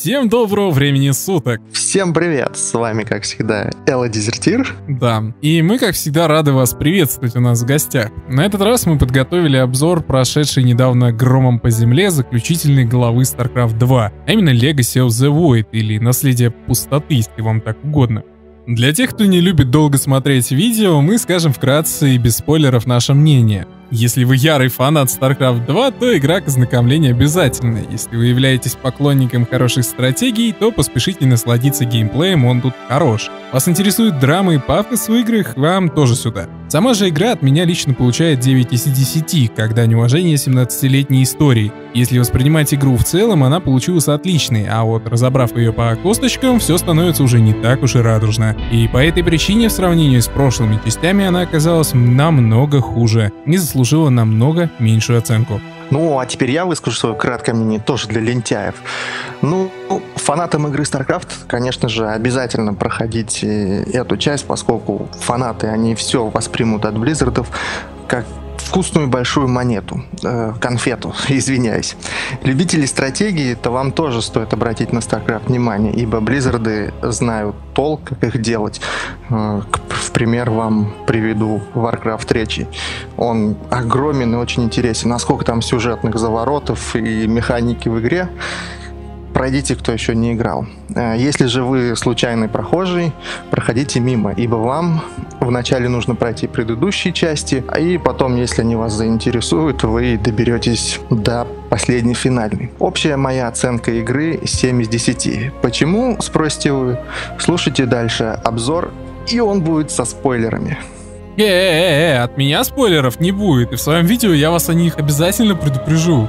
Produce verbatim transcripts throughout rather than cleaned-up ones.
Всем доброго времени суток! Всем привет! С вами, как всегда, Абер Дезертир. Да, и мы, как всегда, рады вас приветствовать у нас в гостях. На этот раз мы подготовили обзор, прошедший недавно громом по земле заключительной главы StarCraft два, а именно Legacy of the Void, или Наследие пустоты, если вам так угодно. Для тех, кто не любит долго смотреть видео, мы скажем вкратце и без спойлеров наше мнение. Если вы ярый фанат StarCraft два, то игра к ознакомлению обязательна. Если вы являетесь поклонником хороших стратегий, то поспешите насладиться геймплеем, он тут хорош. Вас интересуют драмы и пафос в играх, вам тоже сюда. Сама же игра от меня лично получает девять из десяти, как дань уважения семнадцатилетней истории. Если воспринимать игру в целом, она получилась отличной, а вот разобрав ее по косточкам, все становится уже не так уж и радужно. И по этой причине в сравнении с прошлыми частями она оказалась намного хуже. Не заслужила служила намного меньшую оценку. Ну, а теперь я выскажу свое краткое мнение тоже для лентяев. Ну, фанатам игры StarCraft, конечно же, обязательно проходить эту часть, поскольку фанаты, они все воспримут от Blizzard'ов как вкусную большую монету, э, конфету, извиняюсь. Любители стратегии, то вам тоже стоит обратить на StarCraft внимание, ибо Близзарды знают толк, как их делать. Э, в пример вам приведу Warcraft три. Он огромен и очень интересен. Насколько там сюжетных заворотов и механики в игре, пройдите, кто еще не играл. Э, если же вы случайный прохожий, проходите мимо, ибо вам вначале нужно пройти предыдущие части, а и потом, если они вас заинтересуют, вы доберетесь до последней финальной. Общая моя оценка игры семь из десяти. Почему, спросите вы? Слушайте дальше обзор, и он будет со спойлерами. Э-э-э, от меня спойлеров не будет, и в своем видео я вас о них обязательно предупрежу.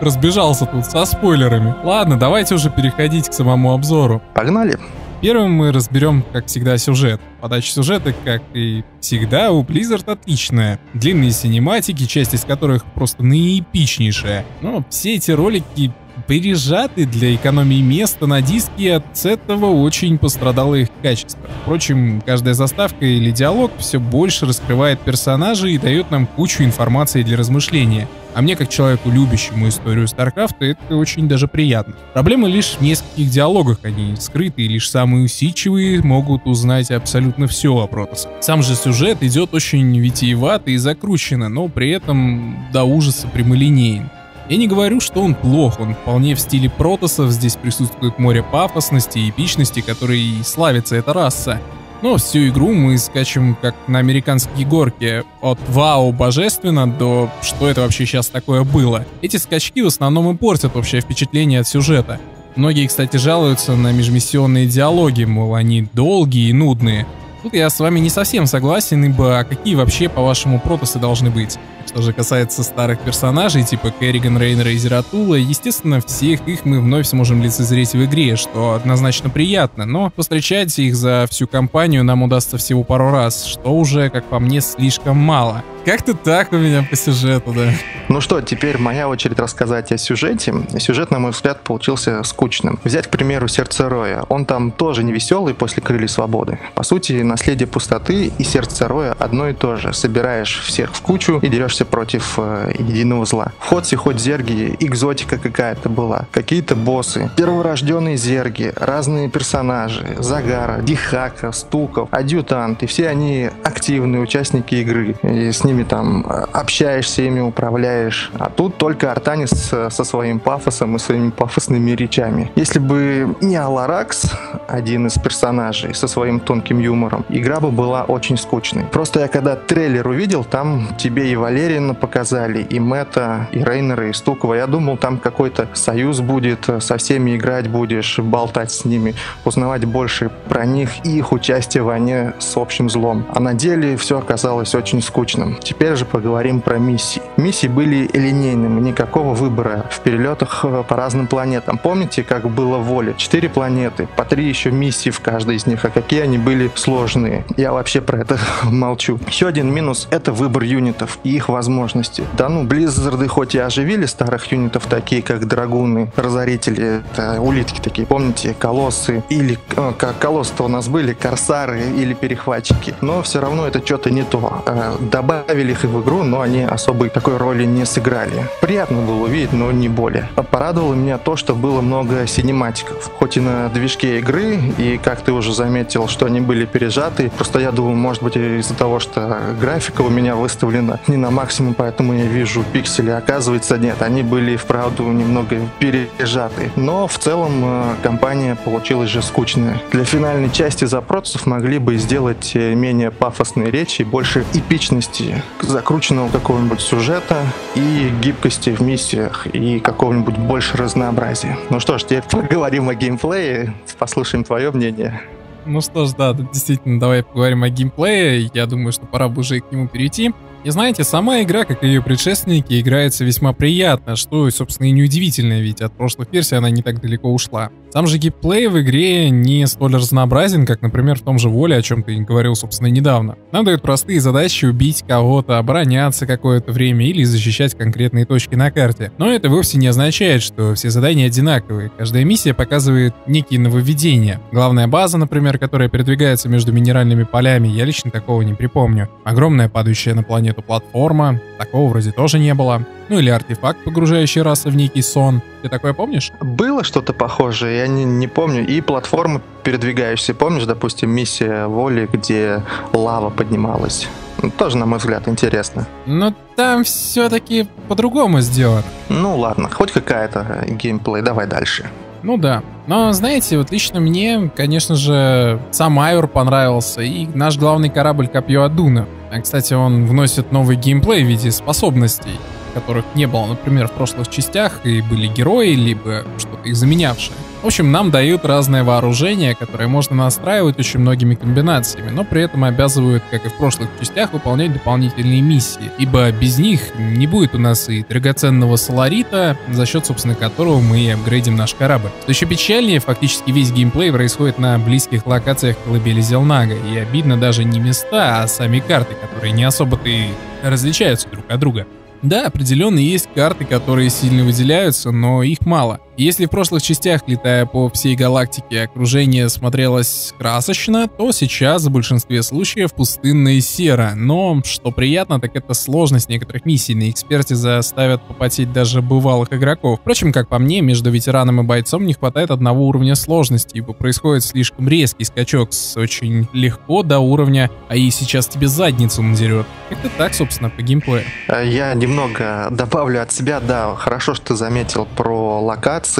Разбежался тут со спойлерами. Ладно, давайте уже переходить к самому обзору. Погнали! Первым мы разберем, как всегда, сюжет. Подача сюжета, как и всегда, у Blizzard отличная. Длинные синематики, часть из которых просто наиэпичнейшая. Но все эти ролики пережаты для экономии места на диске, и от этого очень пострадало их качество. Впрочем, каждая заставка или диалог все больше раскрывает персонажей и дает нам кучу информации для размышления. А мне, как человеку, любящему историю Старкрафта, это очень даже приятно. Проблема лишь в нескольких диалогах, они скрыты, и лишь самые усидчивые могут узнать абсолютно все о протасах. Сам же сюжет идет очень витиевато и закручено, но при этом до ужаса прямолинеен. Я не говорю, что он плох, он вполне в стиле протасов, здесь присутствует море пафосности и эпичности, которой и славится эта раса. Но всю игру мы скачем как на американские горки, от «Вау, божественно» до «Что это вообще сейчас такое было?». Эти скачки в основном и портят общее впечатление от сюжета. Многие, кстати, жалуются на межмиссионные диалоги, мол, они долгие и нудные. Тут я с вами не совсем согласен, ибо какие вообще, по-вашему, протасы должны быть? Что же касается старых персонажей, типа Керриган, Рейнера и Зератула, естественно, всех их мы вновь сможем лицезреть в игре, что однозначно приятно, но повстречать их за всю кампанию нам удастся всего пару раз, что уже, как по мне, слишком мало. Как-то так у меня по сюжету, да. Ну что, теперь моя очередь рассказать о сюжете. Сюжет, на мой взгляд, получился скучным. Взять, к примеру, «Сердце Роя». Он там тоже не веселый после «Крылья Свободы». По сути, «Наследие пустоты» и «Сердце Роя» одно и то же. Собираешь всех в кучу и дерешься против э, единого зла. В ход сихоть зерги, экзотика какая-то была. Какие-то боссы, перворожденные зерги, разные персонажи, Загара, Дихака, Стуков, адъютант. И все они активные участники игры. И с ними там общаешься, ими управляешь. А тут только Артанис со своим пафосом и своими пафосными речами. Если бы не Аларакс, один из персонажей, со своим тонким юмором, игра бы была очень скучной. Просто я когда трейлер увидел, там тебе и Валерина показали, и Мэтта, и Рейнера, и Стукова. Я думал, там какой-то союз будет, со всеми играть будешь, болтать с ними, узнавать больше про них и их участие в войне с общим злом. А на деле все оказалось очень скучным. Теперь же поговорим про миссии. Миссии были линейными, никакого выбора в перелетах по разным планетам. Помните, как было в Воле? Четыре планеты, по три еще миссии в каждой из них, а какие они были сложные. Я вообще про это молчу. Еще один минус — это выбор юнитов и их возможности. Да ну, Близзарды хоть и оживили старых юнитов, такие как Драгуны, Разорители, это улитки такие, помните, Колоссы, или э, как Колоссы-то у нас были, Корсары или Перехватчики, но все равно это что-то не то. Добавить добавили их в игру, но они особой такой роли не сыграли. Приятно было увидеть, но не более. Порадовало меня то, что было много синематиков. Хоть и на движке игры, и как ты уже заметил, что они были пережаты, просто я думаю, может быть из-за того, что графика у меня выставлена не на максимум, поэтому я вижу пиксели. Оказывается, нет, они были вправду немного пережаты. Но в целом компания получилась же скучная. Для финальной части запросов могли бы сделать менее пафосные речи, больше эпичности, закрученного какого-нибудь сюжета и гибкости в миссиях, и какого-нибудь больше разнообразия. Ну что ж, теперь поговорим о геймплее, послушаем твое мнение. Ну что ж, да, действительно, давай поговорим о геймплее, я думаю, что пора бы уже и к нему перейти. И знаете, сама игра, как и ее предшественники, играется весьма приятно, что, собственно, и неудивительно, ведь от прошлых версий она не так далеко ушла. Сам же геймплей в игре не столь разнообразен, как, например, в том же Воле, о чем ты говорил, собственно, недавно. Нам дают простые задачи убить кого-то, обороняться какое-то время или защищать конкретные точки на карте. Но это вовсе не означает, что все задания одинаковые. Каждая миссия показывает некие нововведения. Главная база, например, которая передвигается между минеральными полями, я лично такого не припомню. Огромная падающая на планету платформа, такого вроде тоже не было. Ну или артефакт, погружающий расы в некий сон. Ты такое помнишь? Было что-то похожее, я не, не помню. И платформы передвигающиеся, помнишь, допустим, миссия Воли, где лава поднималась? Тоже, на мой взгляд, интересно. Но там все-таки по-другому сделано. Ну ладно, хоть какая-то геймплей, давай дальше. Ну да. Но, знаете, вот лично мне, конечно же, сам Айур понравился и наш главный корабль Копье Адуна. А, кстати, он вносит новый геймплей в виде способностей, которых не было, например, в прошлых частях, и были герои, либо что-то их заменявшее. В общем, нам дают разное вооружение, которое можно настраивать очень многими комбинациями, но при этом обязывают, как и в прошлых частях, выполнять дополнительные миссии, ибо без них не будет у нас и драгоценного соларита, за счет, собственно, которого мы и апгрейдим наш корабль. Что еще печальнее, фактически весь геймплей происходит на близких локациях колыбели Зелнага, и обидно даже не места, а сами карты, которые не особо-то и различаются друг от друга. Да, определенно есть карты, которые сильно выделяются, но их мало. Если в прошлых частях, летая по всей галактике, окружение смотрелось красочно, то сейчас в большинстве случаев пустынно и серо. Но, что приятно, так это сложность некоторых миссий на эксперте заставят попотеть даже бывалых игроков. Впрочем, как по мне, между ветераном и бойцом не хватает одного уровня сложности, ибо происходит слишком резкий скачок с очень легко до уровня, а и сейчас тебе задницу надерет. Как-то так, собственно, по геймплею. Я немного добавлю от себя, да, хорошо, что ты заметил про локации.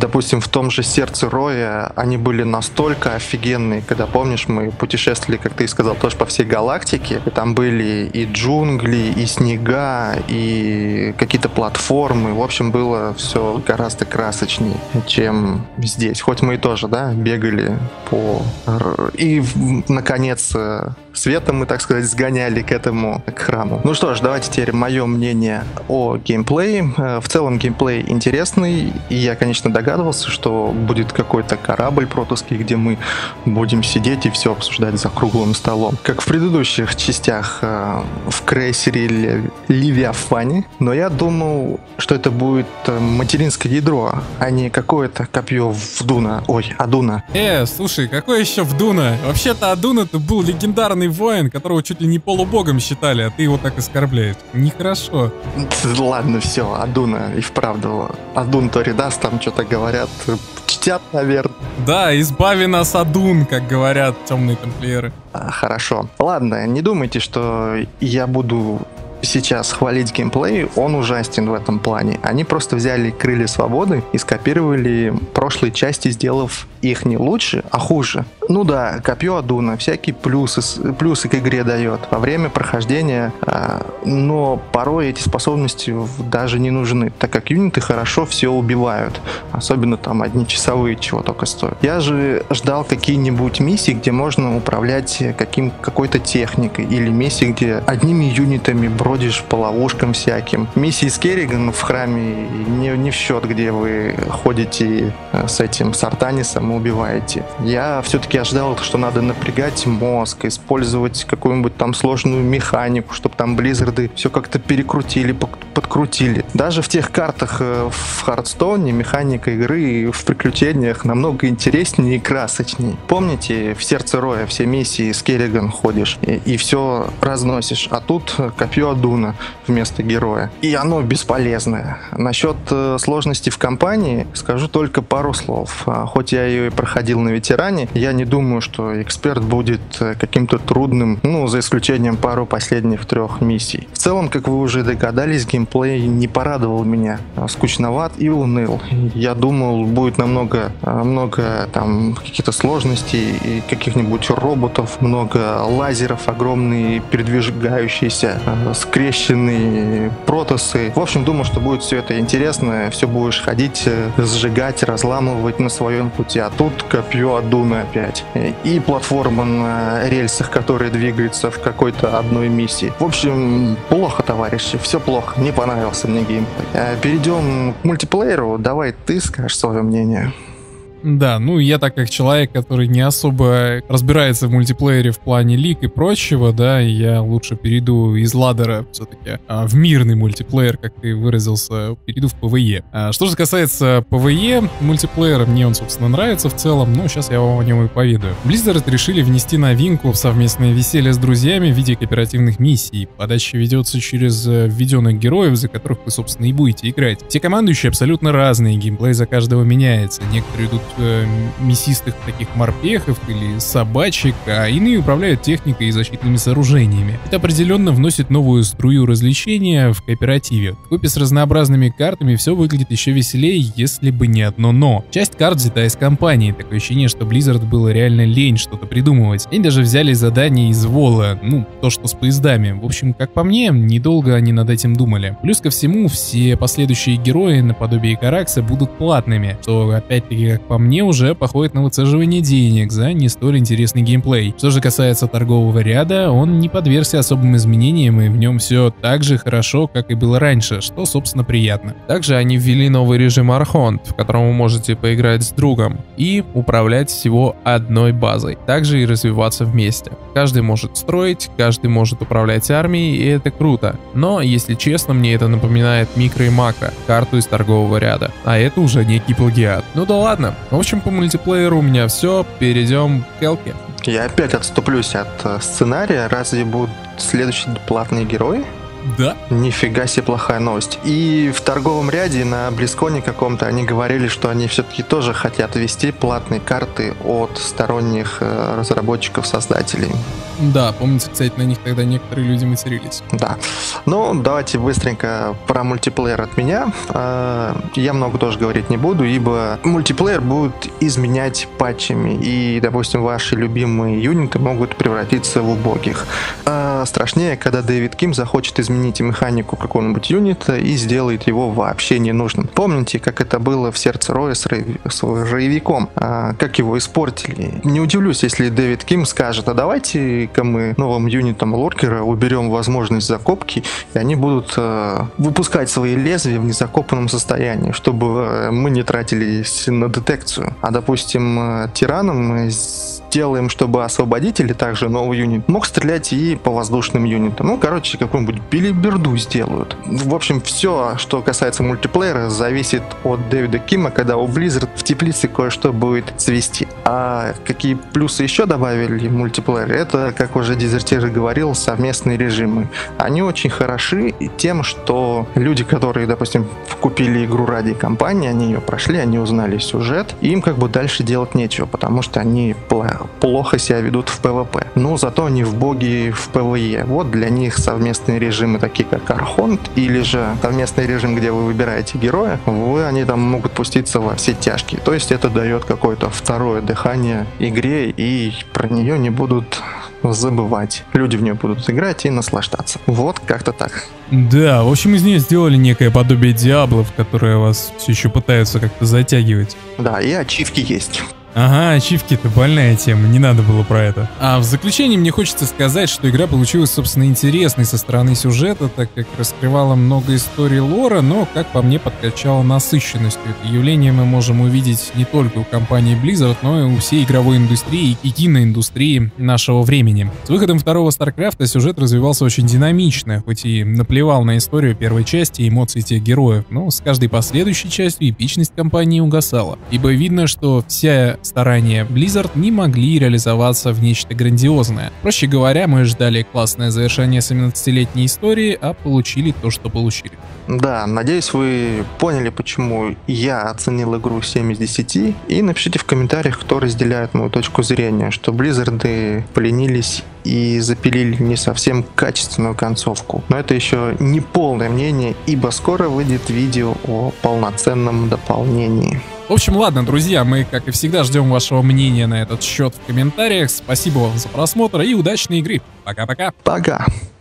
Допустим, в том же «Сердце Роя» они были настолько офигенные, когда, помнишь, мы путешествовали, как ты и сказал, тоже по всей галактике, и там были и джунгли, и снега, и какие-то платформы, в общем, было все гораздо красочнее, чем здесь, хоть мы и тоже, да, бегали по... И, наконец, светом мы, так сказать, сгоняли к этому, к храму. Ну что ж, давайте теперь мое мнение о геймплее. В целом геймплей интересный, и я, конечно, догадывался, что будет какой-то корабль протусский, где мы будем сидеть и все обсуждать за круглым столом, как в предыдущих частях в крейсере или Ливиафане. Но я думал, что это будет материнское ядро, а не какое-то копье в Дуна. Ой, Адуна. Э, слушай, какое еще в Дуна? Вообще-то Адун это был легендарный воин, которого чуть ли не полубогом считали, а ты его так оскорбляешь. Нехорошо. Ладно, все, Адуна и вправду. Адун-Редас, там что-то говорят, чтят, наверное. Да, избави нас, Адун, как говорят темные тамплиеры. А, хорошо. Ладно, не думайте, что я буду сейчас хвалить геймплей, он ужасен в этом плане. Они просто взяли «Крылья Свободы» и скопировали прошлые части, сделав их не лучше, а хуже. Ну да, копье Адуна всякие плюсы, плюсы к игре дает во время прохождения, а, но порой эти способности даже не нужны, так как юниты хорошо все убивают, особенно там одни часовые чего только стоят. Я же ждал какие-нибудь миссии, где можно управлять каким, какой-то техникой, или миссии, где одними юнитами бродишь по ловушкам всяким. Миссии с Керриган в храме не, не в счет, где вы ходите с этим, с Артанисом, убиваете. Я все-таки ожидал, что надо напрягать мозг, использовать какую-нибудь там сложную механику, чтобы там Blizzard Blizzard все как-то перекрутили, подкрутили. Даже в тех картах в Хардстоуне механика игры в приключениях намного интереснее и красочнее. Помните, в «Сердце Роя» все миссии с Керриган ходишь и, и все разносишь, а тут копье Адуна вместо героя. И оно бесполезное. Насчет сложности в кампании скажу только пару слов. Хоть я ее и проходил на ветеране, я не думаю, что эксперт будет каким-то трудным, ну, за исключением пару последних трех миссий. В целом, как вы уже догадались, геймплей не порадовал меня. Скучноват и уныл. Я думал, будет намного, много там каких-то сложностей и каких-нибудь роботов, много лазеров, огромные передвигающиеся, скрещенные протасы. В общем, думал, что будет все это интересно, все будешь ходить, сжигать, разламывать на своем пути. А тут копье Адуна опять. И платформа на рельсах, которая двигается в какой-то одной миссии. В общем, плохо, товарищи, все плохо. Не понравился мне геймплей. Перейдем к мультиплееру. Давай ты скажешь свое мнение. Да, ну я так как человек, который не особо разбирается в мультиплеере в плане лиг и прочего, да, я лучше перейду из ладдера все-таки а, в мирный мультиплеер, как ты выразился, перейду в ПВЕ. А, что же касается ПВЕ мультиплеера, мне он, собственно, нравится в целом, но сейчас я вам о нем и поведаю. Blizzard решили внести новинку в совместное веселье с друзьями в виде кооперативных миссий. Подача ведется через введенных героев, за которых вы, собственно, и будете играть. Все командующие абсолютно разные, геймплей за каждого меняется, некоторые идут мясистых таких морпехов или собачек, а иные управляют техникой и защитными сооружениями. Это определенно вносит новую струю развлечения в кооперативе. Вкупе с разнообразными картами все выглядит еще веселее, если бы не одно «но». Часть карт взята из компании, такое ощущение, что Blizzard было реально лень что-то придумывать. Они даже взяли задание из Вола, ну, то, что с поездами. В общем, как по мне, недолго они над этим думали. Плюс ко всему, все последующие герои, наподобие Каракса, будут платными, что, опять-таки, как по мне, уже походит на выцеживание денег за не столь интересный геймплей. Что же касается торгового ряда, он не подвергся особым изменениям, и в нем все так же хорошо, как и было раньше, что, собственно, приятно. Также они ввели новый режим Архонт, в котором вы можете поиграть с другом и управлять всего одной базой, также и развиваться вместе. Каждый может строить, каждый может управлять армией, и это круто. Но, если честно, мне это напоминает микро и макро, карту из торгового ряда, а это уже некий плагиат. Ну да ладно. В общем, по мультиплееру у меня все, перейдем к Келке. Я опять отступлюсь от сценария, разве будут следующие платные герои? Да. Нифига себе плохая новость. И в торговом ряде на Близконе каком-то они говорили, что они все-таки тоже хотят ввести платные карты от сторонних разработчиков-создателей. Да, помните, кстати, на них тогда некоторые люди матерились. Да. Ну, давайте быстренько про мультиплеер от меня. Я много тоже говорить не буду, ибо мультиплеер будут изменять патчами, и, допустим, ваши любимые юниты могут превратиться в убогих. Страшнее, когда Дэвид Ким захочет изменить Измените механику какого-нибудь юнита и сделает его вообще ненужным. Помните, как это было в «Сердце Роя» с, рей... с роевиком? А, как его испортили? Не удивлюсь, если Дэвид Ким скажет: а давайте-ка мы новым юнитам лоркера уберем возможность закопки, и они будут а, выпускать свои лезвия в незакопанном состоянии, чтобы мы не тратились на детекцию. А, допустим, тираном мы сделаем, чтобы освободители, также новый юнит, мог стрелять и по воздушным юнитам. Ну, короче, какой-нибудь билиберду сделают. В общем, все, что касается мультиплеера, зависит от Дэвида Кима, когда у Blizzard в теплице кое-что будет цвести. А какие плюсы еще добавили в мультиплеер, это, как уже Дезертир говорил, совместные режимы. Они очень хороши тем, что люди, которые, допустим, купили игру ради компании, они ее прошли, они узнали сюжет, и им как бы дальше делать нечего, потому что они плохо себя ведут в ПВП. Но зато они в боге в ПВЕ. Вот для них совместные режимы, режимы такие как Архонт, или же совместный режим, где вы выбираете героя, вы, они там могут пуститься во все тяжкие. То есть это дает какое-то второе дыхание игре, и про нее не будут забывать. Люди в нее будут играть и наслаждаться. Вот как-то так. Да, в общем, из нее сделали некое подобие Диаблов, которые вас все еще пытаются как-то затягивать. Да, и ачивки есть. Ага, ачивки-то больная тема, не надо было про это. А в заключение мне хочется сказать, что игра получилась, собственно, интересной со стороны сюжета, так как раскрывала много историй лора, но, как по мне, подкачала насыщенностью. Это явление мы можем увидеть не только у компании Blizzard, но и у всей игровой индустрии и киноиндустрии нашего времени. С выходом второго StarCraft сюжет развивался очень динамично, хоть и наплевал на историю первой части и эмоции тех героев, но с каждой последующей частью эпичность компании угасала, ибо видно, что вся старания Blizzard не могли реализоваться в нечто грандиозное. Проще говоря, мы ждали классное завершение семнадцатилетней истории, а получили то, что получили. Да, надеюсь, вы поняли, почему я оценил игру семь из десяти, и напишите в комментариях, кто разделяет мою точку зрения, что Близзарды поленились и запилили не совсем качественную концовку. Но это еще не полное мнение, ибо скоро выйдет видео о полноценном дополнении. В общем, ладно, друзья, мы, как и всегда, ждем вашего мнения на этот счет в комментариях. Спасибо вам за просмотр и удачной игры. Пока-пока. Пока. -пока. Пока.